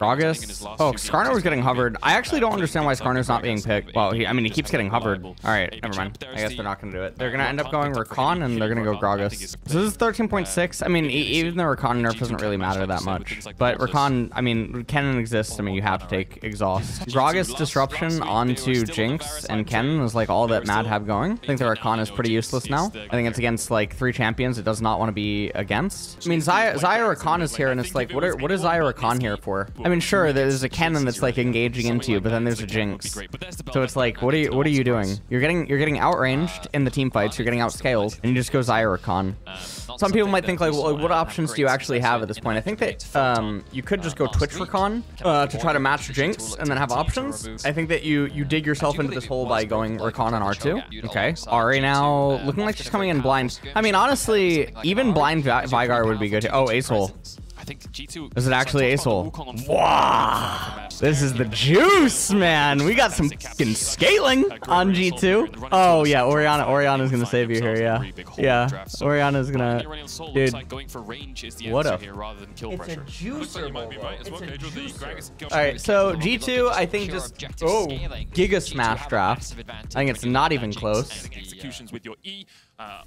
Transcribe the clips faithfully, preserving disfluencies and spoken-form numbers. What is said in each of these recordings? Gragas. Oh, Skarner was getting hovered. I actually don't understand why Skarner's not being picked. Well, he, I mean, he keeps getting hovered. All right, never mind. I guess they're not going to do it. They're going to end up going Rakan, and they're going to go Gragas. So this is thirteen point six. I mean, even the Rakan nerf doesn't really matter that much. But Rakan, I mean, Kennen exists. I mean, you have to take exhaust. Gragas disruption onto Jinx and Kennen is like all that Mad have going. I think the Rakan is pretty useless now. I think it's against like three champions it does not want to be against. I mean, Xayah, Xayah Rakan is here, and it's like, what are, what is Xayah Rakan here for? I mean, sure, there's a Kennen that's like engaging into you, but then there's a Jinx. So it's like, what are you, what are you doing? You're getting, you're getting outranged in the team fights. You're getting outscaled, and you just go Xayah Rakan. Some people might think like, well, what options do you actually have at this point? I think that um, you could just go Twitch Rakan uh, to try to match Jinx and then have options. I think that you you dig yourself into this hole by going Rakan on R two. Okay, Ahri now looking like she's coming in blind. I mean, honestly, even blind Vygar would be good. Oh, ace hole. I think G two is it actually ace hole? Wow! This is the juice, man. We got some fucking scaling on G two. Oh yeah, Orianna. Orianna's gonna save you here. Yeah, yeah. Orianna's gonna. Dude, what a. It's a juice. All right, so G two, I think just oh, Giga Smash draft. I think it's not even close. Executions with your E,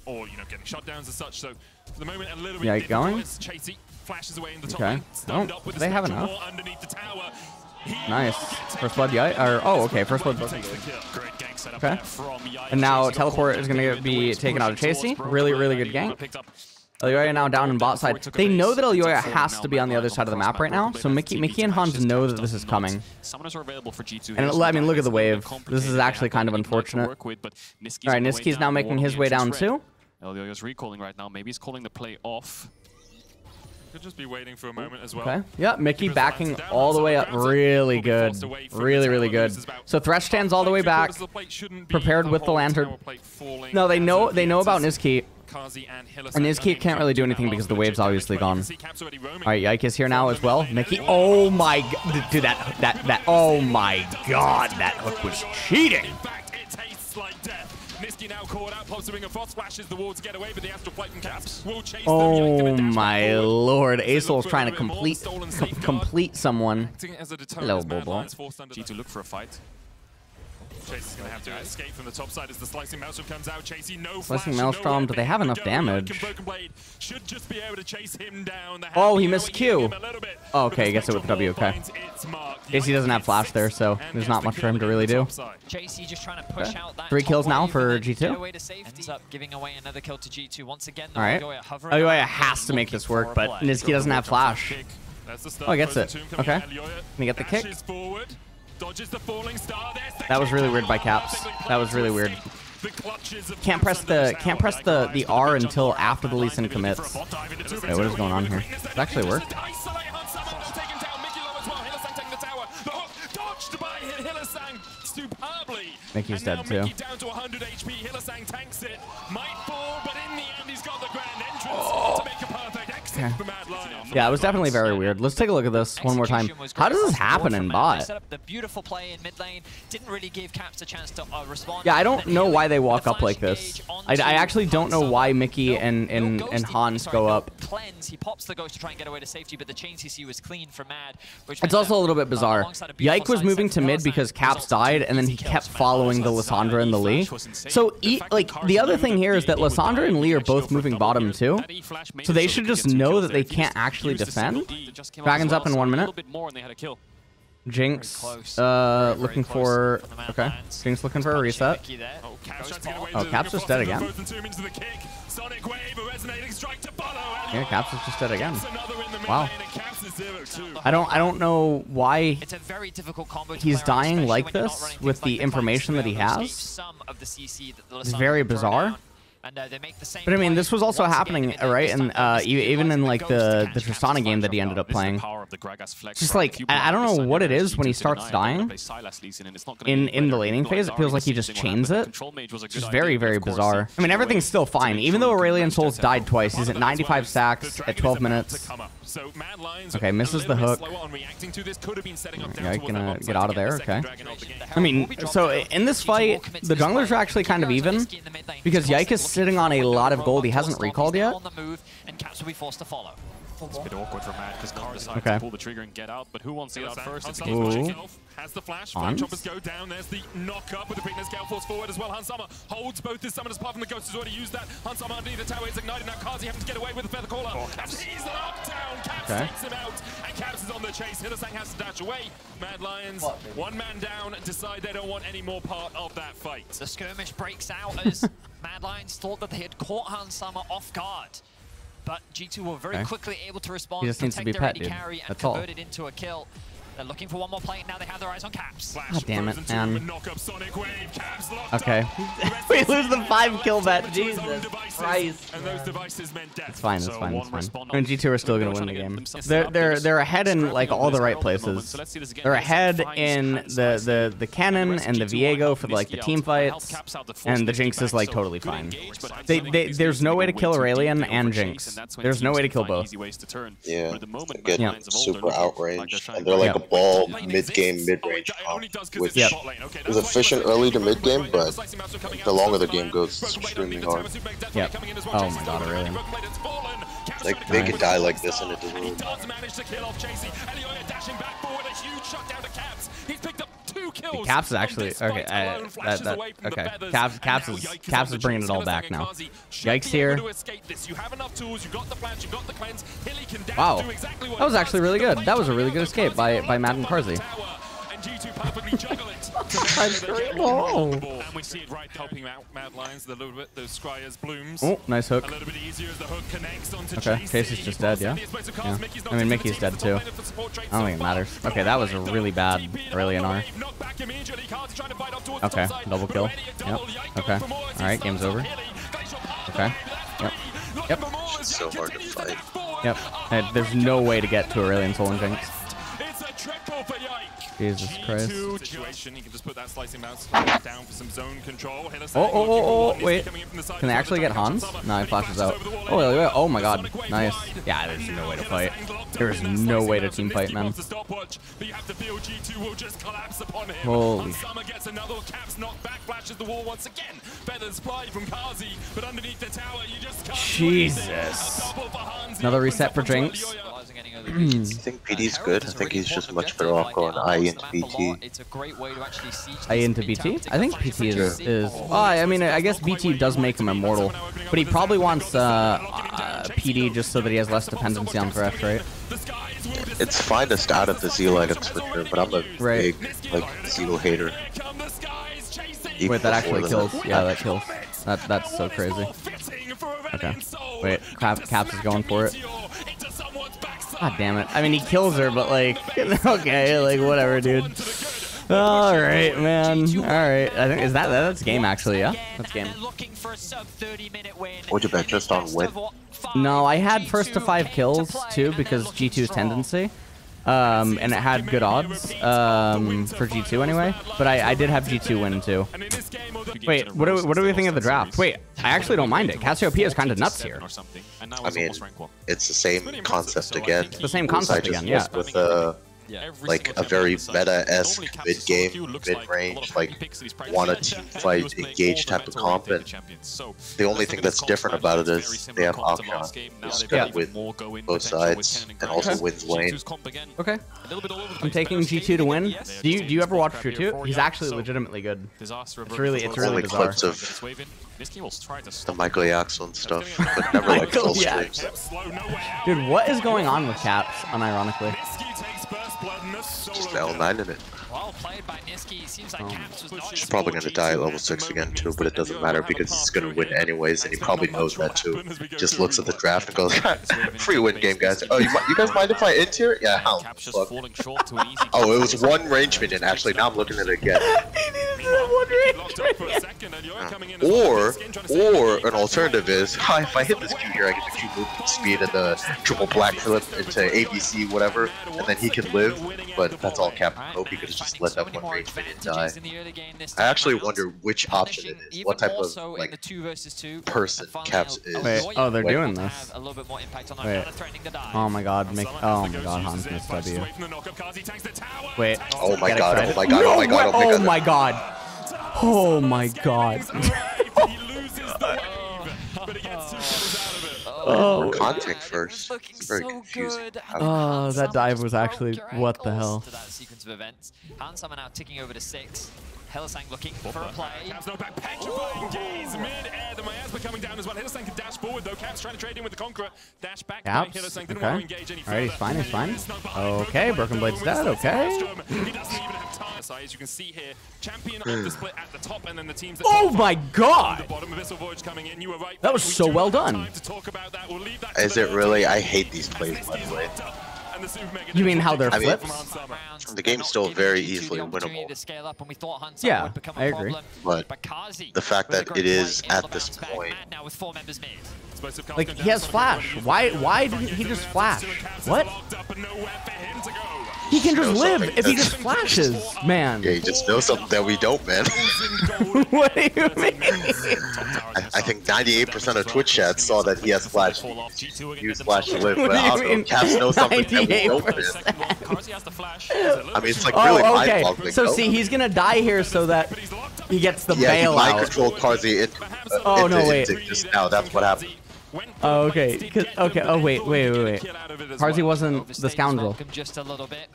or you know, getting shutdowns and such. So for the moment, a little bit going. Flashes away in the top. Okay. Oh, do they have enough? Nice. First blood, Yike. Or oh, okay. First blood. Okay. And now teleport is going to be taken out of Chasey. Really, really good gank. Elia now down in bot side. They know that Elia has to be on the other side of the map right now, so Mickey, Mickey and Hans know that this is coming. And it, I mean, look at the wave. This is actually kind of unfortunate. All right, Nisqy's now making his way down too. Elia's recalling right now. Maybe he's calling the play off. Could just be waiting for a moment as well. Okay. Yeah, Mickey backing all the way up. Really good. Really, really good. So Thresh stands all the way back. Prepared with the lantern. No, they know they know about Nisqy. And Nisqy can't really do anything because the wave's obviously gone. Alright, Yike is here now as well. Mickey. Oh my god. Dude, that that that oh my god, that hook was cheating. Nisqy now caught out, pops a ring of frost, flashes the wall to get away, but the astral flight from Caps will chase them. Oh my lord, Aesol's trying to complete complete someone. Hello, Bobo. G two look for a fight. Chasey's gonna have to escape from the top side as the slicing maelstrom comes out. Chasey, no flash, slicing maelstrom. Do they have enough damage? Broken Blade should just be able to chase him down. Oh, he missed Q. Oh, okay, I guess it with W. Okay. Chasey doesn't have flash there, so there's not much for him to really do. Chasey just trying to push out that three kills now for G two. Ends up giving away another kill to G two once again. All right. Elia has to make this work, but Nisqy doesn't have flash. Oh, he gets it. Okay. Can he get the kick? Dodges the falling star. The that was really weird by Caps. That was really weird. Can't press the can't press the the R until after the Leeson commits. Wait, okay, what is going on here? It actually worked. Mickey's dead too. Yeah, it was definitely very weird. Let's take a look at this one more time. How does this happen in bot? Yeah, I don't know why they walk up like this. I, I actually don't know why Mickey and, and, and Hans go up. It's also a little bit bizarre. Yike was moving to mid because Caps died, and then he kept following the Lissandra and the Lee. So, like, the other thing here is that Lissandra and Lee are both moving bottom too. So they should just know that they can't actually defend. Dragon's up in one minute. Jinx uh, looking for... Okay. Jinx looking for a reset. Oh, Caps is dead again. Yeah, Caps is just dead again. Wow. I don't I don't know why he's dying like this with the information that he has. It's very bizarre. And, uh, they make the same but I mean, this was also happening, right? And uh, even in like the the Tristana game that he ended up playing, just like I don't know what it is when he starts dying in in the laning phase. It feels like he just chains it. It's just very very bizarre. I mean, everything's still fine, even though Aurelion Sol's died twice. He's at ninety-five stacks at twelve minutes. Okay, misses the hook. Yeah, gonna get out of there. Okay. I mean, so in this fight, the junglers are actually kind of even because Yike is sitting on a lot of gold. He hasn't recalled yet. It's a bit awkward for Mad because Karzy decides okay. to pull the trigger and get out, but who wants to get out first? It's has the flash, flame choppers go down, there's the knock up with the quickness gale force forward as well. Hans Sama holds both his summoners apart from the ghost has already used that. Hans Sama underneath the tower is ignited, now Kazi having to get away with the feather caller. Oh, and he's an up down, Caps okay. takes him out, and Caps is on the chase. Hylissang has to dash away. Mad Lions, what, one man down, decide they don't want any more part of that fight. The skirmish breaks out as Mad Lions thought that they had caught Hans Sama off guard. But G two were very okay. quickly able to respond, protect to their A D carry, and convert it into a kill. They're looking for one more plate, now they have their eyes on Caps. God damn it, man. Okay. We lose the five kill bet, Jesus Christ. It's fine, it's fine, it's fine. I mean, G two are still going to win the game. They're, they're, they're ahead in, like, all the right places. They're ahead in the, the, the Kennen and the Viego for, like, the team fights, and the Jinx is, like, totally fine. They, they, there's no way to kill Aurelion and Jinx. There's no way to kill both. Yeah, they get super outraged, and they're like, yep. ball mid-game, mid-range pop, which yep. is efficient early to mid-game, but the longer the game goes, it's extremely hard. Yep. Oh my god, really. Like, they could die like this and it doesn't really matter. The Caps is actually okay. I, that, that, okay. Caps, Caps is Caps is bringing it all back now. Yikes here. Wow, that was actually really good. That was a really good escape by by Mad and Karzy. And we see it right helping out Mad Lions a little bit. Those Squires blooms. Oh, nice hook. A little bit easier as the hook connects onto okay, Chasey's just dead, yeah. yeah. I mean, Mickey's dead too. I don't think it matters. Okay, that was a really bad Aurelion R. Okay, double kill. Yep. Okay. All right, game's over. Okay. Yep. Yep. It's so hard to fight. Yep. And there's no way to get to Aurelion Sol and Jinx. Jesus Christ. Situation. You can just put that slicing bounce down for some zone control. Oh, oh, oh, oh, wait. Can they actually get Hans? No, he flashes out. Oh, oh my god. Nice. Yeah, there's no way to fight. There is no way to team fight, man. Holy. Jesus. Another reset for Jinx. I think P D's good. I think he's just much better off going I E into B T. I E into B T? I think P T is... is oh, I mean, I guess B T does make him immortal, but he probably wants uh, uh, P D just so that he has less dependency on Thresh, right? It's finest out of the Zeal items for sure, but I'm a right. big, like, Zeal hater. Even Wait, that actually kills. That. Yeah, that kills. That That's so crazy. Okay. Wait, Cap, Caps is going for it. God damn it. I mean, he kills her, but like, okay, like, whatever, dude. All right, man. All right. I think, is that, that's game, actually, yeah? That's game. Would you bet just on win? No, I had first to five kills, too, because G two's tendency. Um, and it had good odds, um, for G two anyway, but I, I did have G two win too. Wait, what do, we, what do we think of the draft? Wait, I actually don't mind it. Cassiopeia is kind of nuts here. I mean, it's the same concept again. It's the same concept again, yeah. With, uh, like, a very meta-esque mid-game, mid-range, like, want to fight, engage type of comp, and the only thing that's different about it is they have Ahri, who's good with both sides, and also wins lane. Okay. I'm taking G two to win. Do you do you ever watch G two? He's actually legitimately good. It's really, it's really bizarre. Clips of the Michael Yaxel and stuff, but never, like, full streams. Dude, what is going on with Caps, unironically? Just L nine in it. Well played by Nisqy. Seems like Caps was not. She's probably going to die at level six again too, but it doesn't matter because he's going to win anyways, and he probably knows that too. Just looks at the draft and goes, free win game, guys. Oh, you, you guys mind if I end here? Yeah, how? Oh, it was one rangement, and actually now I'm looking at it again. Or, or an alternative is, hi, if I hit this Q here, I get the Q movement speed and the triple black flip into A B C, whatever, and then he can live, but that's all Captain Hope. He could have just let that one range and die. I actually wonder which option it is, what type of, like, person Caps is. Wait, oh, they're doing this. Wait. Oh my god, make, oh my god, Hans missed W. Wait. Oh my god, oh my god, oh my god, oh my god. Oh my god. Oh my god. Oh, oh contact first. It's very so confusing. Good. Oh, that dive was actually what the hell. To that sequence of events. Hans Sama now ticking over to six. Hylissang looking for a play. Caps no back, petrifying gaze mid-air. The Miasma coming down as well. Hylissang can dash forward though. Caps trying to trade in with the Conqueror. Dash back. Caps. Hylissang didn't want to engage any further. Alright, he's fine, he's fine. Okay, Broken Blade's dead, okay. He doesn't even have time. As you can see here, champion of the split at the top, and then the teams. Oh my god! That was so well done. Is it really? I hate these plays, by the way. You mean how they're I flipped? Mean, the game's still very easily winnable. Yeah, I agree. But the fact that it is at this point. Like, he has flash. Why Why didn't he just flash? What? He can just live if he just flashes, man. Yeah, you just know something that we don't, man. What do you mean? I, I think ninety-eight percent of Twitch chat saw that he has flash. Use flash to live, but I don't know. Caps know something that we don't, man. I mean, it's like really oh, okay. mind-boggling. So, see, he's gonna die here so that he gets the yeah, bailout. Yeah, he mind-controlled Karzy into, uh, oh, into, no, wait. Just now. That's what happened. Oh, okay. Okay. Oh, wait, wait, wait, wait. Karzy wasn't the scoundrel. Just a little bit.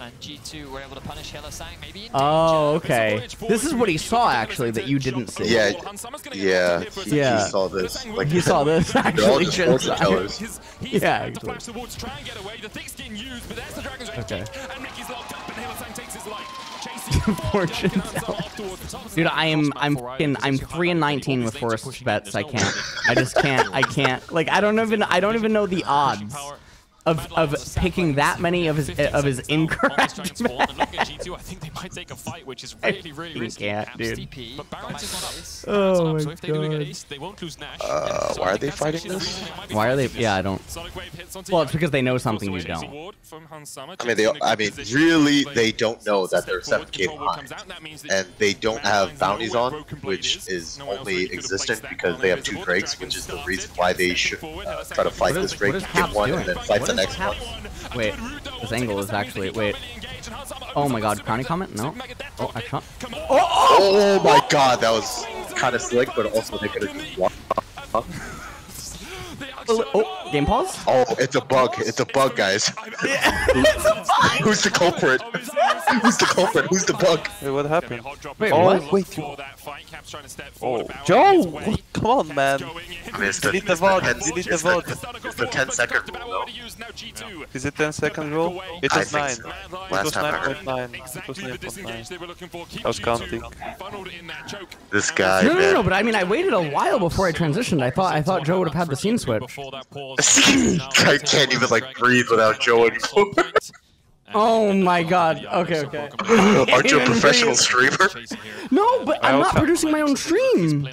And G two were able to punish Hylissang, maybe. Oh, okay. This is what he saw, actually, that you didn't see. Yeah, yeah, he, yeah. He saw this. Like, he saw this, actually. Yeah, actually. Okay. Fortune tells. Dude, I am, I'm, I'm, I'm three and nineteen with forced bets. I can't. I just can't. I can't. Like, I don't even, I don't even know the odds. Of, of picking that many of his of his incorrect bets. I think they might take a fight, which is really really risky. Dude. Oh my god. Uh, why are they fighting this? Why are they? Yeah, I don't. Well, it's because they know something you don't. I mean, they. I mean, really, they don't know that they're seven K behind, and they don't have bounties on, which is only existent because they have two Drakes, which is the reason why they should uh, try to fight this Drake, get one, and then fight. Next one. Wait, this angle is actually wait. Oh my god, crowning comment? No. Oh, I can't. Oh, oh! Oh my god, that was kind of slick, but also they could have just walked up. Oh, game pause? Oh, it's a bug. It's a bug, guys. Yeah, it's a bug. Who's the culprit? Who's the culprit? Who's the bug? Wait, what happened? Wait, oh, what? Wait. Oh, Joe! Come on, man. I mean, delete the V O D. Delete the V O D. It's the ten second rule, though. Is it ten second rule? It was nine. So. Last time I heard. nine. It was nine point nine. I was counting. This guy, No, no, no, no, but I mean, I waited a while before I transitioned. I thought I thought Joe would have had the scene switch. I can't even, like, breathe without Joe anymore. Oh my god. Okay, okay. Aren't you a professional streamer? No, but I'm not producing my own stream.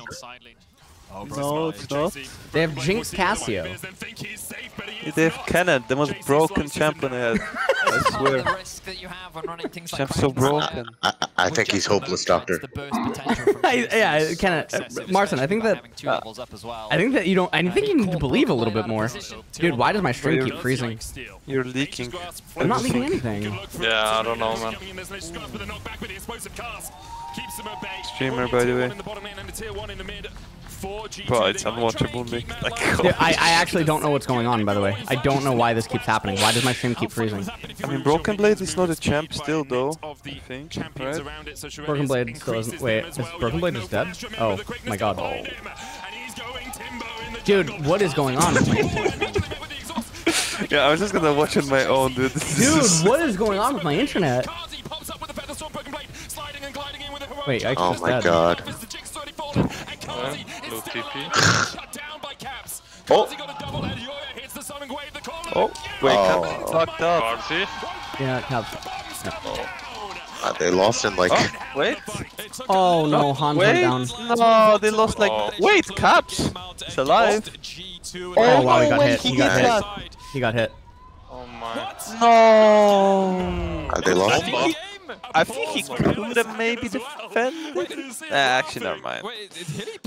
No, it's not. They have Jinx Cassio. They have Kennen, the most broken champion I had. I swear. Champ's so broken. I, I, I think he's hopeless, Doctor. I, yeah, Kennen. Uh, Martin, I think that. Uh, I think that you don't. I think you need to believe a little bit more. Dude, why does my stream keep freezing? You're leaking. I'm not leaking anything. Yeah, I don't know, man. Streamer, by the way. Bro, it's unwatchable, Nick. Like, yeah, I, I actually don't know what's going on, by the way. I don't know why this keeps happening. Why does my stream keep freezing? I mean, Broken Blade is not a champ still, though, I think, right? Broken Blade still isn't. Wait, is Broken Blade is dead? Oh, my god. Oh. Dude, what is going on with me? Yeah, I was just gonna watch on my own, dude. Dude, what is going on with my internet? Wait, I can't. Oh, my god. Yeah, low T P. Oh! Oh! Wait, Caps oh. fucked up. Yeah, Caps. Oh. Uh, they lost in like... Oh, wait! Oh no, Hans went down. No, they lost like... Oh. Wait, Caps! It's alive! Oh, oh wow, he got hit. He, he got hit. That. He got hit. Oh my... No! Are they lost? Oh. I think he could have maybe defended. Nah, actually, never mind. That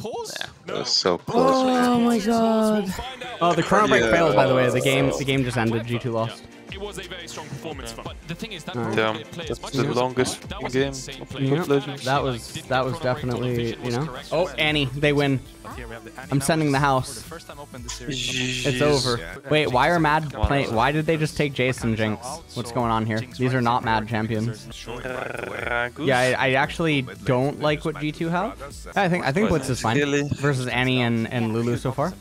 was so close. Oh my god. Oh, the chrono break failed, by the way. The game, the game just ended. G two lost. It was a very strong performance, but the thing is that damn, that's the longest game. That was that was definitely, you know. Oh, Annie, they win. Here we have the Annie. I'm sending the house. The first time opened the series. It's over. Yeah. Wait, why are Mad playing? Why did they just take Jason Jinx? What's going on here? These are not Mad champions. Yeah, I, I actually don't like what G two have. I think I think Blitz is fine versus Annie and and Lulu so far.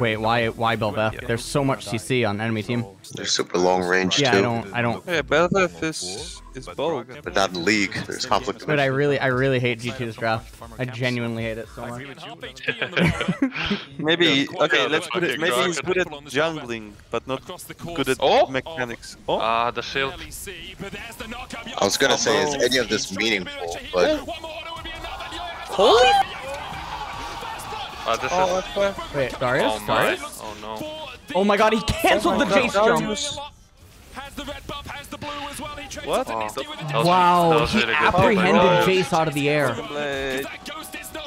Wait, why why Belveth? There's so much C C on enemy team. They're super long range too. Yeah, I don't I don't. Yeah, Belveth is is bold, but not in league. There's conflict. But I really I really hate G two's draft. I genuinely hate it so much. maybe okay, let's put it. Maybe he's good at jungling, but not good at oh? mechanics. Oh, ah, uh, the shield. I was gonna say, is any of this meaningful? But holy! Uh, this oh, is... Wait, wait, Darius? Oh, Darius? Oh no! Oh my God, he cancelled oh the Jace jump. The red buff has the blue as well. He trades what? Oh, that wow, that he really apprehended oh Jace out of the air.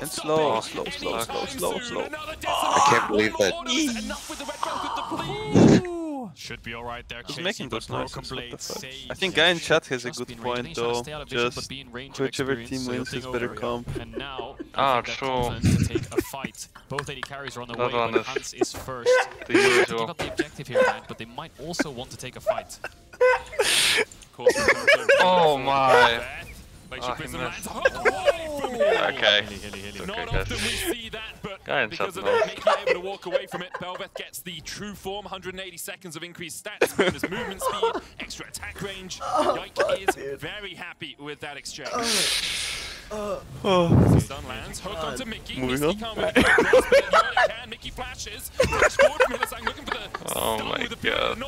And slow, slow, slow, slow, slow, slow. I can't believe that. Should be all right there. He's making those noises. I think guy in chat has a good point though. Just whichever team wins is better comp. Ah, sure. Both A D carries are on the way, but Hans is first. They got the objective here, man, but they might also want to take a fight. Oh my. Oh, okay. Not often we see that, but because of that, Mickey able to walk away from it. Belveth gets the true form, one hundred eighty seconds of increased stats, bonus movement speed, extra attack range. Yike is very happy with that exchange. Uh, oh. Lands, hook onto Mickey. Moving on. Mickey flashes. Oh my God.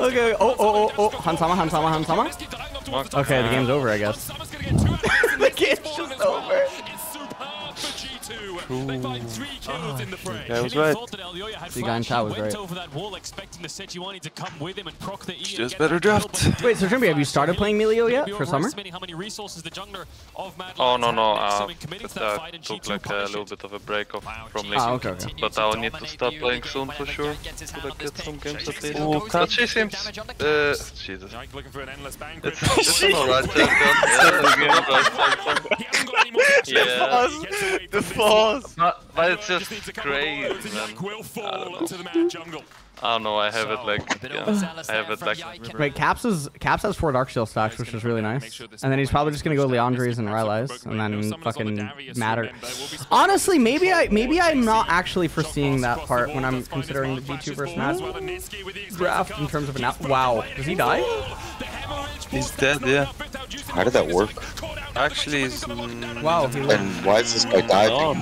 Okay. Oh, oh, oh, oh. Hans Sama, Hans Sama, Hans Sama. Okay, the game's over, I guess. The game's just over. They find three kills oh, in the fray. That was right. The guy in chat was right. Over that wall, expecting the Sejuani to come with him and proc the E. Just better draft. Wait, so Trimby, have you started playing Melio yet for summer? Oh no no, uh, but I took like a little bit of a break off from League. Ah, okay, okay. But I will need to start playing soon for sure. Could I get some games at least? Oh, Kazi seems. Uh, Jesus. It's an alright thing. Yeah. The force. Not, but it's just crazy, man. I don't know. I don't know, I have it like, yeah, I have it like... Wait, Caps, is, Caps has four Dark Shield stacks, which is really nice. And then he's probably just gonna go Leandre's and Rylai's, and then fucking matter. Honestly, maybe, I, maybe I'm not actually foreseeing that part when I'm considering the G two versus Mad draft in terms of an app. Wow, does he die? He's dead, yeah. How did that work? Actually, he's... Wow, he lived. And why is this guy diving?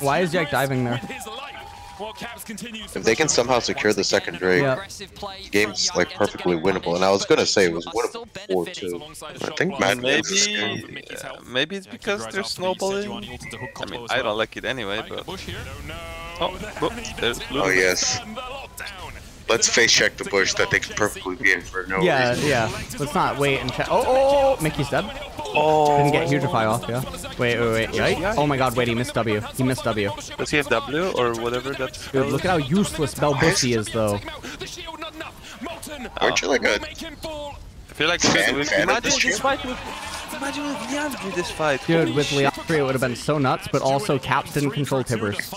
Why is Yike diving there? If they can somehow secure the second Drake, yeah, the game's like perfectly winnable. And I was gonna say it was winnable before too. I think Mad Lions. Maybe, uh, maybe it's because they're snowballing. I mean, I don't like it anyway, but... Oh, oh, there's blue. Oh yes. Let's face check the bush that they can perfectly be in for no yeah, reason. Yeah, yeah. Let's not wait and check. Oh, oh, oh, Mickey's dead. Oh. Didn't get Hugify off, yeah. Wait, wait, wait. Right? Oh my God, wait, he missed W. He missed W. Does he have W or whatever that's... Dude, look at how useless Belbussi is, though. Oh. Aren't you like a... I feel like... Fan, fan imagine this fight with... Imagine with Leandre this fight. Dude, with Leandre it would have been so nuts, but also Caps didn't control Tibbers.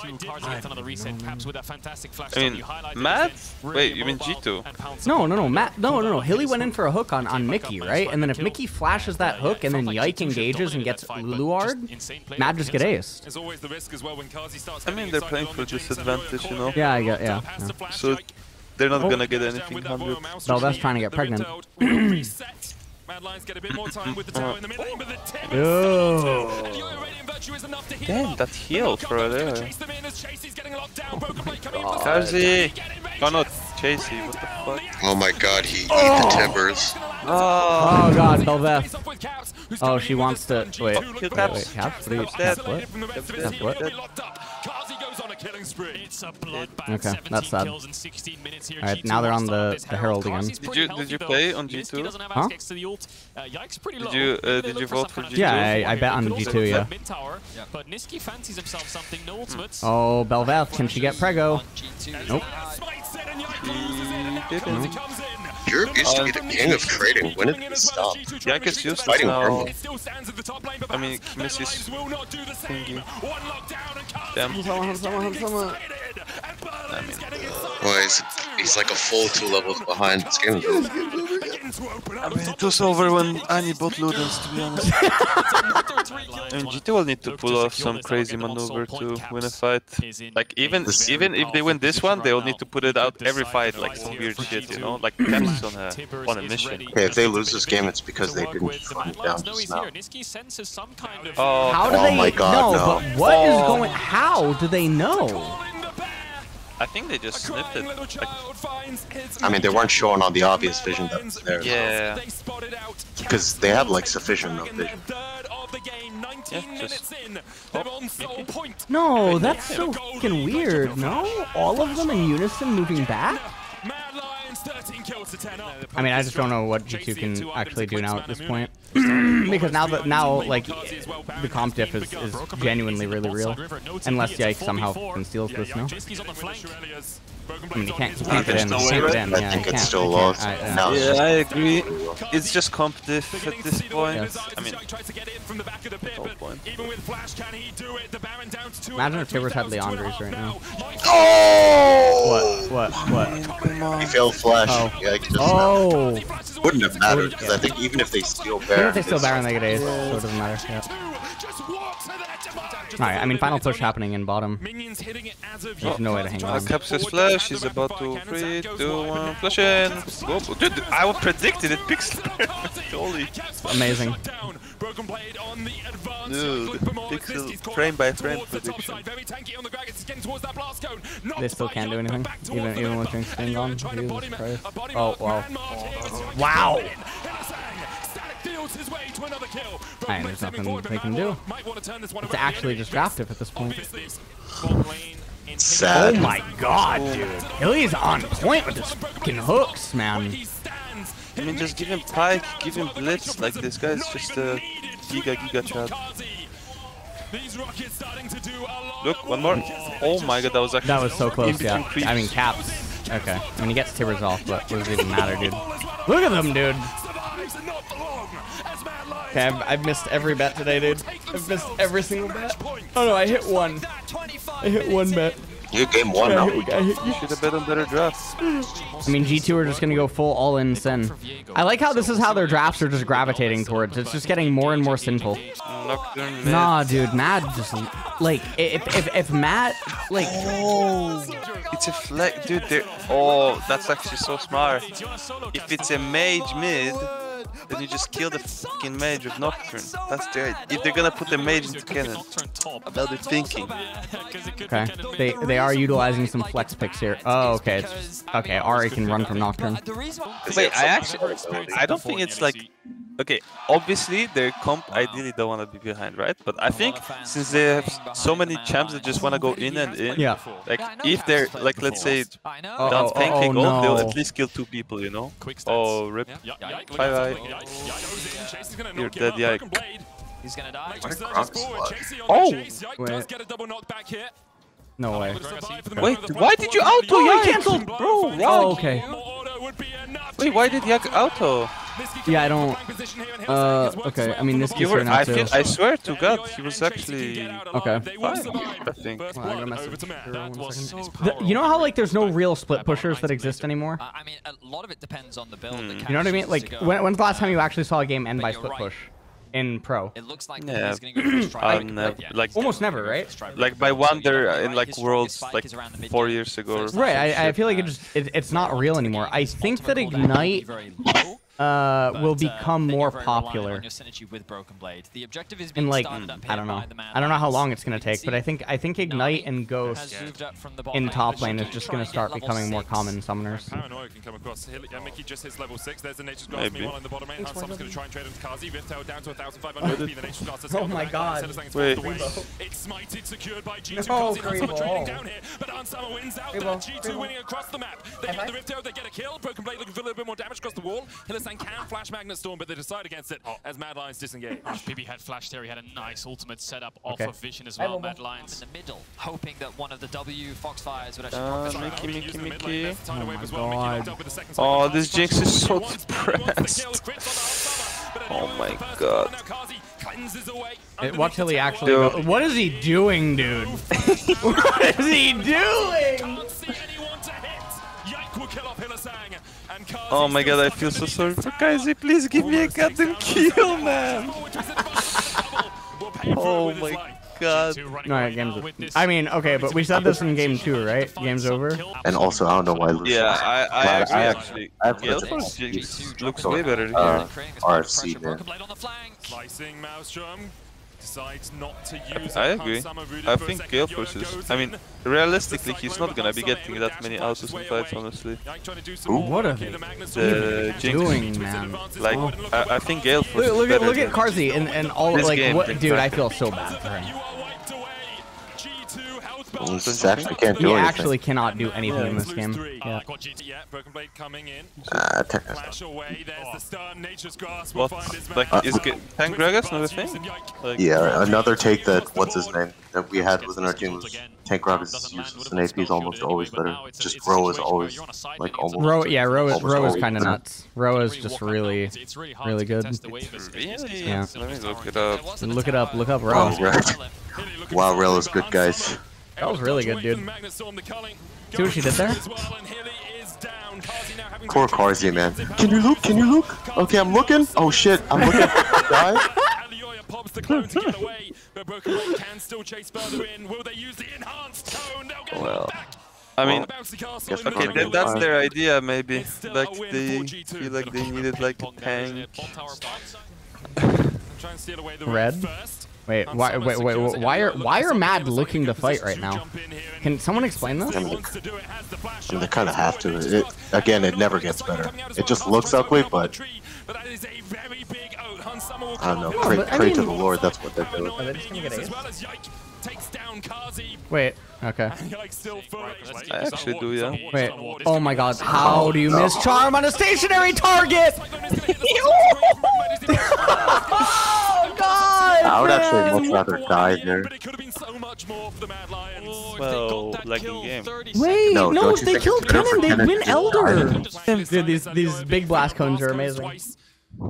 I mean, Matt? Wait, you mean G two? No, no, no, Matt. No, no, no. Hilly went in for a hook on, on Mickey, right? And then if Mickey flashes that hook and then Yike engages and gets Luluard, Matt just get aced. I mean, they're playing for disadvantage, you know? Yeah, I get, yeah. yeah. So they're not oh. gonna get anything one hundred. No, that's trying to get pregnant. Mad Lions get a bit more time with the tower in the mid lane, but the ten is enough to heal. Damn, that heal for there. Chasey's getting locked down. Broken Blade coming in. Karzy! Oh no, Chasey, what the fuck? Oh my God, he oh. ate the timbers. Oh, oh God, Belveth. Oh, she wants to. Wait, oh, wait, Caps. wait, Caps? What? Are you, Caps what? Caps what? Killing spree. It's a bloodbath. Okay, that's sad. Alright, now they're on the, the Herald again. Did you, did you play on G two? Huh? Did you, uh, did you vote for G two? Yeah, I, I bet on G two, yeah. But Nisqy fancies himself something, no ultimates. Oh, Belveth, can she get Prego? Nope. She didn't. Europe used to be the king of trading. When did this stop? Yike is used to now. I mean, Miss is thinking. Damn. Hans Sama, Hans Sama, I mean, well, he's, he's like a full two levels behind Skin. I mean, it was over when Annie bought Ludens, to be honest. I mean, G two will need to pull off some crazy maneuver to win a fight. Like, even even if they win this one, they will need to put it out every fight, like some weird shit, you know? Like, Caps on a, on a mission. Okay, if they lose this game, it's because they didn't find down just now. Oh, how do they oh my God, know? No. But what oh. is going... How do they know? I think they just sniffed it. Like, I mean, they weren't showing on the obvious vision that was there. Yeah. Because so. they have, like, sufficient of vision. Yeah, just... oh, no, that's so fucking weird, no? All of them in unison moving back? I mean, I just don't know what G two can actually do now at this point. Because now, that, now like, the comp diff is, is genuinely really real. Unless Yike somehow fucking steals this, no? I mean, he can't keep it in. No it in. I yeah, think it's still lost. I, uh, no, yeah, I agree. It's just comp diff at this point. Yes. I mean, point. Imagine if Tibbers had Leandre's right now. Oh! What? What? What? Come on. He failed Flash. Oh. Yeah, oh. Not. Wouldn't have mattered, because yeah. I think even if they steal Baron... Even if they steal Baron, they get Ace, so it doesn't matter. Yeah. Alright, I mean, final push happening in bottom. There's no way to hang on. Caps is flash, he's about to three, two, one, flash in! Whoa, dude, I predicted it, pixel totally. Amazing. Dude, pixel frame by frame prediction. They still can't do anything, even, even with Jinx being gone. Jesus Christ. Oh, wow. Wow! His way to another kill. Alright, there's nothing they can do. It's actually just draftive at this point. Sad. Oh my God, dude. Hilly's on point with his fucking hooks, man. I mean, just give him Pike, give him Blitz. Like, this guy's just a giga giga chad. Look, one more. Oh my God, that was actually... That was so close, yeah. Creeps. I mean, Caps. Okay. I mean, he gets Tibbers off, but what does it even matter, dude? Look at them, dude. Okay, I've, I've missed every bet today, dude. I've missed every single bet. Oh no, I hit one. I hit one bet. You game one now. You should have bet on better drafts. I mean, G two are just gonna go full all-in sin. I like how this is how their drafts are just gravitating towards. It's just getting more and more sinful. Nah, dude, Mad just like if if if Mad like. Oh, it's a flex, dude. They're... Oh, that's actually so smart. If it's a mage mid, then you just kill the fucking mage with Nocturne. That's their... If they're gonna put the mage into Kennen, they'll be thinking. Okay, they they are utilizing some flex picks here. Oh, okay. It's, okay, Ahri can run from Nocturne. Wait, I actually... I don't think it's like... Okay, obviously their comp ideally don't want to be behind, right? But I think since they have so many champs that just want to go in and in, yeah. like if they're like let's say down oh, tanking, oh, oh, no. they'll at least kill two people, you know? Oh, rip! Bye bye. You're dead, Yike. He's gonna die. Oh! Wait. No way. Wait, why did you auto Yike? Canceled, bro. Oh, okay. Wait, why did Yike auto? Yeah, I don't. Uh, okay. I mean, this key were not too. I swear to God, he was actually okay. Fine, I think. Well, I gotta message her one second. The, you know how like there's no real split pushers that exist anymore. I mean, a lot of it depends on the build. Mm. You know what I mean? Like, when, when's the last time you actually saw a game end by split push? In pro, it looks like yeah. he's gonna go first try. Um, like, yeah, like almost never, right? Like by Wander in like Worlds, like four years ago. Right, I, I feel like it just it, it's not real anymore. I think that Ignite uh will become more popular. In like I don't know, I don't know how long it's gonna take, but I think I think Ignite and Ghost in top lane is just gonna start becoming more common summoners. Paranoia can come across. Mickey just hits level six. There's the Nature's Glass me one on the bottom lane. Someone's gonna try and trade him to Kazi. Riftail down to fifteen hundred. Oh my God! Wait. It's smited, secured by G two. Oh, trading down here, but Hans Sama wins out. G two winning across the map. They get the Riftail. They get a kill. Broken Blade looking for a little bit more damage across the wall. Hylissang can flash Magnet Storm, but they decide against it oh. as Mad Lions disengage. Oh, B B had flash there. He had a nice ultimate setup off okay. of Vision as well. Mad Lions in the middle, hoping that one of the W Foxfires would actually uh, knock Mickey, Mickey, Mickey. Oh my god. Oh, this Jinx is so depressed. Oh my god. It, what till he actually goes, what is he doing, dude? What is he doing? Oh my god, I feel so sorry for Kazi. Please give me a goddamn kill, man. Oh my god. No, game's I mean, okay, but we said this in game two, right? Game's over. And also, I don't know why. Yeah, I, I, I actually, I actually, I actually yeah, looks, looks way better than uh, R F C there. I agree. I think Gale pushes. I mean, realistically, he's not gonna be getting that many outages and fights, honestly. Ooh, what are they the doing, man? Like, oh. I, I think Gale pushes. Look, look at look at Karzy and and all this like, game, what, dude. Exactly. I feel so bad for him. Well, actually can't do he anything. actually cannot do anything yeah. in this game. Yeah. Uh, Flash away. There's the stun. Nature's grasp. What? Like, uh, is Tank Gragas another thing? Like, yeah, another take that, what's his name, that we had within our team was Tank Gragas' uses and A P is almost always better. Just Ro is always, like, almost... Ro, yeah, Ro is, Ro is kind of nuts. Ro is just really, really good. Really? Yeah. Let me look it up. Look it up. Look up Ro. Wow, Rell is good, guys. That was really good, dude. See what she did there? Poor Karzy, man. Can you look? Can you look? Okay, I'm looking. Oh shit, I'm looking. Die. Pops the clone to get away, but Broken Blade can still chase further in. Will they use the enhanced cone? They'll get well, back. I mean, okay, that, that's their idea, maybe. Like they feel like they needed like a tank. Red. Wait, why, wait, wait, wait, why are why are Mad looking to fight right now? Can someone explain this? I mean, they kind of have to. It, again, it never gets better. It just looks ugly, but I don't know. Pray, pray to the Lord. That's what they're doing. Are they just gonna get A's? Wait. Okay. I actually do, yeah. Wait. Oh my God! How do you miss Charm on a stationary target? I would actually much rather die there. Well, like in game. Wait, no, no if they killed Kennen, they win Elder! Dude, these, these big blast cones are amazing.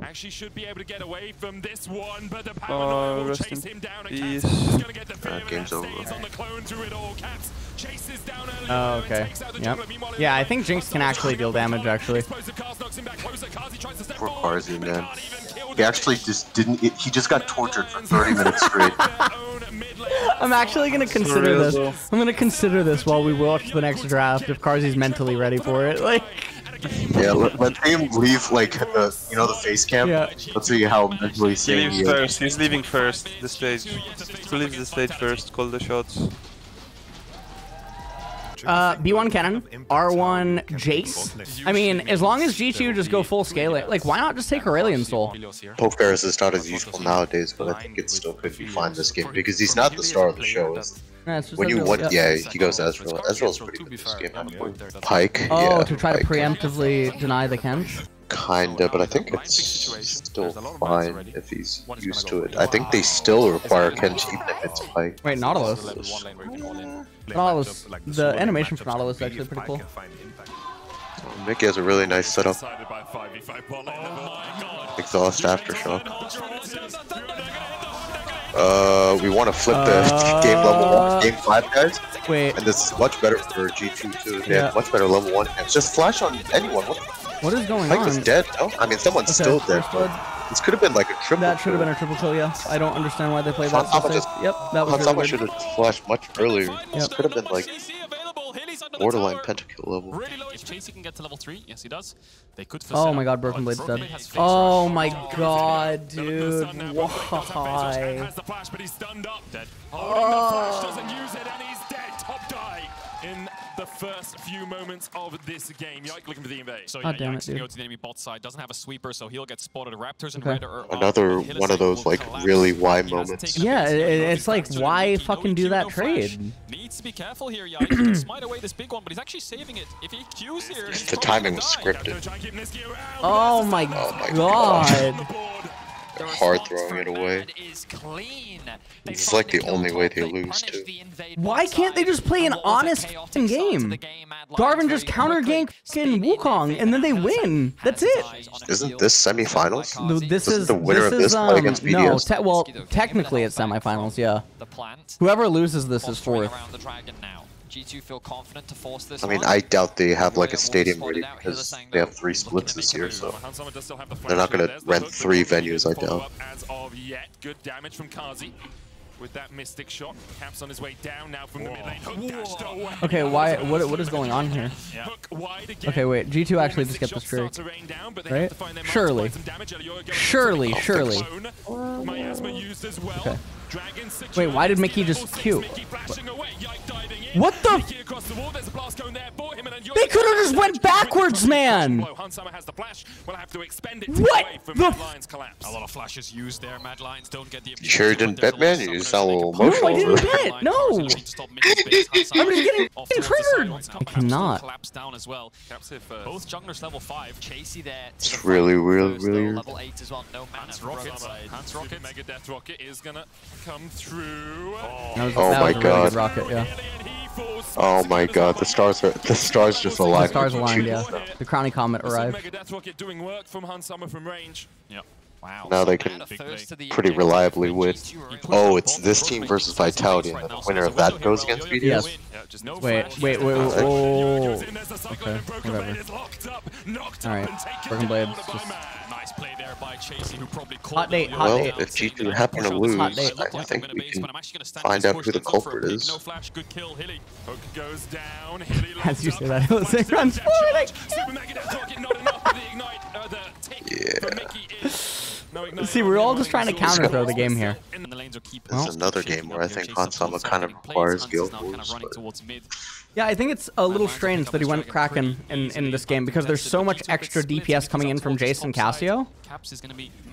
Actually should be able to get away from this one, but the power will chase him down and Caps is gonna get the fear and stays on the clone through it all. Caps chases down early. Oh, okay. Yep. Yeah, I think Jinx can actually deal damage, actually. Poor Karzy, man. He actually just didn't, it, he just got tortured for thirty minutes straight. I'm actually gonna consider this. I'm gonna consider this while we watch the next draft, if Karzi's mentally ready for it. Like. Yeah, let, let him leave, like, the, you know, the face camp. Yeah. Let's see how mentally sane he is. First. He's leaving first, this stage. He leaves the stage first, call the shots. Uh, B one Kennen, R one Jace. I mean, as long as G two just go full scale, like, why not just take Aurelion Sol? Pope Ferris is not as useful nowadays, but I think it still could be fine this game, because he's not the star of the show, is he? Yeah, when you want, yeah, he goes Ezreal. Ezreal's pretty good this game, actually. Pike, oh, yeah. Oh, to try Pike. to preemptively deny the Kens? Kinda, but I think it's still fine if he's used to it. I think they still require Kens even if it's Pike. Wait, Nautilus. Nautilus. The animation for Nautilus is actually pretty cool. Well, Mickey has a really nice setup. Exhaust Aftershock. Uh, we want to flip the uh, game level one, game five guys. Wait. And this is much better for G two too. They yeah. have much better level one. It's just flash on anyone. What, what is going Pike on? Pike is dead. No? I mean, someone's okay, still dead. But this could have been like a triple. That should have been a triple kill. Yeah. I don't understand why they played Hans that. Just, yep. That was. Hans Sama really should have flashed much earlier. Yep. This could have been like borderline pentakill level. If Chasey can get to level three, yes he does. They could. Oh my God, Broken Blade's dead. Oh my God, dude. Why? Oh. first few moments of this game. Yike looking for the invade. So yeah, oh, damn Yike's it, gonna go to the enemy bot side. Doesn't have a sweeper, so he'll get spotted. Raptors and okay. Red another one of those like collapse. really why moments. Yeah, it, it's like why fucking do that trade? Needs to be careful here. Yike can smite away this big one, but he's actually saving it. If he Qs here, he's the timing was scripted. Oh my oh god. god. Hard throwing it away. It's like the only way they lose too. Why can't they just play an honest f***ing game? Garvin just counter gank f***ing Wukong and then they win. That's it. Isn't this semifinals? No, this Doesn't is the winner this of this is, um, play against B D S? No, te well, technically it's semifinals. Yeah. Whoever loses this is fourth. G two feel confident to force this. I mean, I doubt they have like a stadium ready because they have three splits this year, so they're not going to rent three venues, I doubt. As of yet, good damage from Kazi with that mystic shot. Caps on his way down now from the mid lane. Okay, why? What? What is going on here? Okay, wait. G two actually just got this trade, right? Surely, surely, surely. Okay. Wait, why did Mickey just Q? What the? They could have just went backwards, man. What the? A lot of flashes used there. Mad Lions don't get the. You sure didn't bet, man. You just got a little emotional. No, I didn't bet. No. I'm just getting triggered. I cannot. Both junglers level five. Chasey there. It's really, really, really. Level eight as well. No Hans Rocket. Hans Rocket. Mega Death Rocket is gonna come through. Oh, oh my god. Really rocket, yeah. Oh my god, the stars are the stars just alive. The stars aligned, yeah. The crowning comet arrived. Mega Death Rocket doing work from Hans Sama from range. Yep. Wow. Now they can pretty reliably win. Oh, it's this team versus Vitality, and the winner of that goes against B D S? Yes. Wait, wait, wait, wait, oh. Okay, whatever. Alright, Broken Blade. Nice play there by Chasey, who probably caught it. Well, if G two happen to lose, I think we can find out who the culprit is. As you say that, it was like, run forward, I can't! Yeah. See, we're all just trying to counter throw the game here. There's another game where I think Hans Sama kind of requires guild moves. But... yeah, I think it's a little strange that he went Kraken in, in this game because there's so much extra D P S coming in from Jace and Cassio.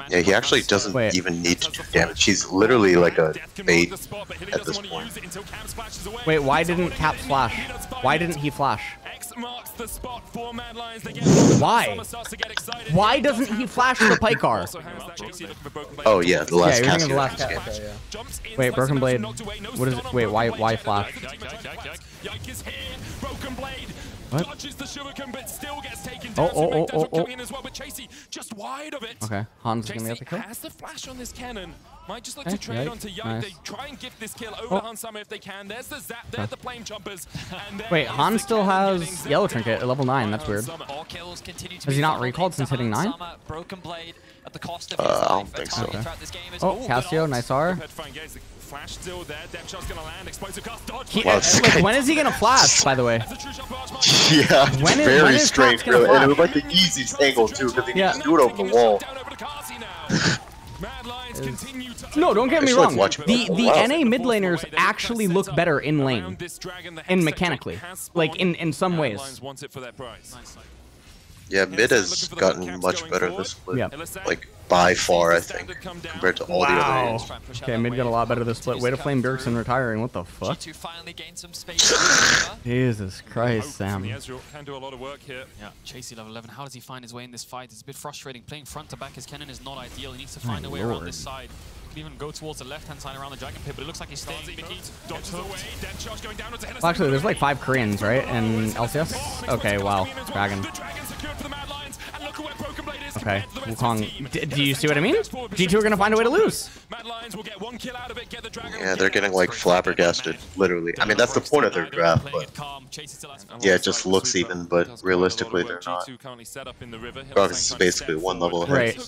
Yeah, he actually doesn't Wait. even need to do damage. He's literally like a bait at this point. Wait, why didn't Cap flash? Why didn't he flash? Why? Why doesn't he flash the Pike car? Oh yeah, the last yeah, cast. The last cast yeah. There, yeah. Wait, Broken Blade. What is it? Wait, why? Why flash? What? Oh, oh, oh, oh, oh. Okay, Hans is gonna get the kill. Has the flash on this cannon. Might just like to trade onto Yike. They try and gift this kill over Hans Sama if they can. There's the zap, there's the flame jumpers. Wait, Hans still has yellow trinket at level nine. That's weird. Has he not recalled since hitting nine? Broken Blade at the cost of his life. I don't think so. Oh, Cassio, nice R. Flash still there, damn shot's gonna land, explosive cast, dodge. He, wow, like, when is he gonna flash, by the way? Yeah, it's when very is, when strange, really. And it was like the easiest angle, too, because he yeah. can do it over the wall. No, don't get me wrong. Like the the wow. N A mid laners actually look better in lane. And mechanically. Like, in, in some ways. Yeah, mid has gotten much better this split. Yeah. Like, by far, I think, compared to all wow. the other games. Okay, mid got a lot better this split. Way to flame Bjergsen retiring. What the fuck? Jesus Christ, Sam. Can do a lot of work here. Yeah, Chasey level eleven. How does he find his way in this fight? It's a bit frustrating. Playing front to back, his cannon is not ideal. He needs to find My a way Lord. around this side. Even go towards the left-hand side around the dragon pit, but it looks like he's staying. Well, actually, there's like five Koreans, right? And L C S? Okay, wow. Dragon. Okay, Wukong. D do you see what I mean? G two are going to find a way to lose. Yeah, they're getting like flabbergasted, literally. I mean, that's the point of their draft, but... yeah, it just looks even, but realistically, they're not. Gragas is basically one level ahead. Right.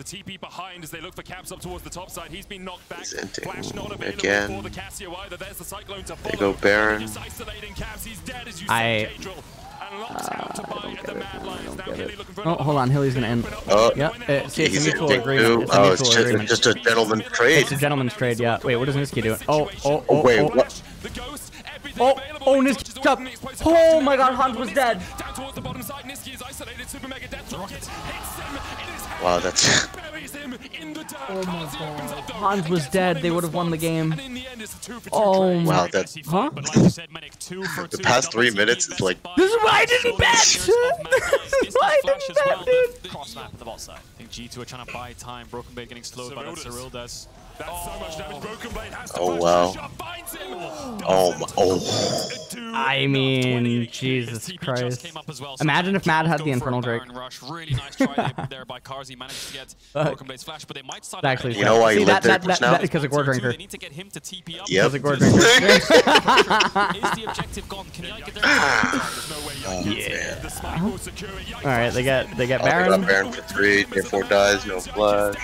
The T P behind as they look for Caps up towards the top side. He's been knocked back. Flash not available again. For the Cassiopeia either. There's the Cyclone to follow. They go Baron. I... Uh, I don't get it. I don't get it. Oh, hold on. Hilly's going to end. Oh, yeah. Uh, see, it's a mutual agreement. It's a oh, mutual it's just, agreement. Just a gentleman's trade. It's a gentleman's trade, yeah. Wait, what does Nisqy do? Oh, oh, oh, oh. Wait, what? Oh, oh, Nisqy's up. Oh my god, Hans was dead. Wow, that's... Oh my god. Hans was dead. They would have won the game. Oh my... Wow, that's... Huh? The past three minutes is like... This is why I didn't bet! This is why I didn't bet, dude! Cross-map at the bot side. I think G two are trying to buy time. Broken Blade getting slowed by that Cyrildas. That's oh. so much damage. Broken Blade has to oh, wow. Oh, my. Oh. I mean, Jesus Christ. Imagine if Mad had the Infernal Drake. Really nice try there by Karzy. Managed to get Broken Blade's flash, but they might start actually. You know why you let that now? Because of Gore Drinker. They need to get him to T P up. Yep. Because of Gore Drinker. Is the objective gone? Can Yike get there? Oh, yeah. All right, they get they get Baron. Oh, they got Baron for three. Get four dies, no flash.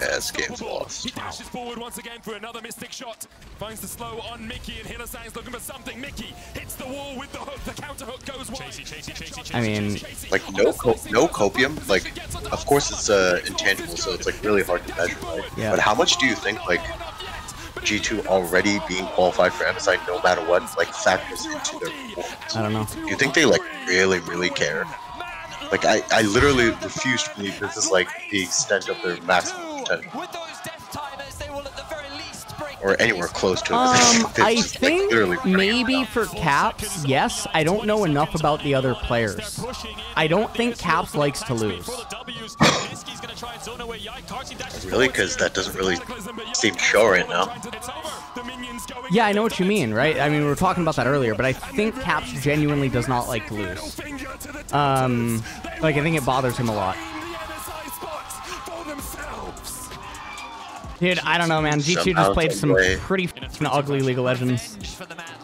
Yeah, this game's lost. He dashes forward once again for another mystic shot. Finds the slow on Mickey, and Hylissang's looking for something. Mickey hits the wall with the hook. The counter hook goes wide. Chasey, Chasey, Chasey, I mean, like no, co no copium. Like, of course it's uh, intangible, so it's like really hard to measure. Right? Yeah. But how much do you think like G two already being qualified for M S I, no matter what, like factors into their performance? I don't know. Do you think they like really, really care? Like, I, I literally refuse to believe this is like the extent of their maximum. With those death timers, they will at the very least break or anywhere close to it. Um, I just, think like, maybe for Caps, yes. I don't know enough about the other players. I don't think Caps likes to lose. Really? Because that doesn't really seem to show right now. Yeah, I know what you mean, right? I mean, we were talking about that earlier, but I think Caps genuinely does not like to lose. Um, like, I think it bothers him a lot. Dude, I don't know, man. G two just played some pretty ugly League of Legends.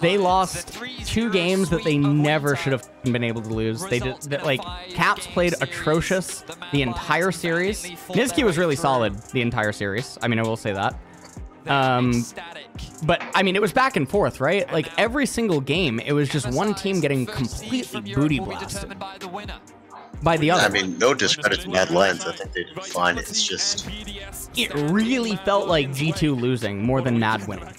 They lost two games that they never should have been able to lose. They did that, like Caps played atrocious the entire series. Nisqy was really solid the entire series. I mean, I will say that. Um, but I mean, it was back and forth, right? Like every single game, it was just one team getting completely booty blasted by the other. I mean, no discredit to Mad Lions. I think they did fine. It's just... It really felt like G two losing more than Mad winning.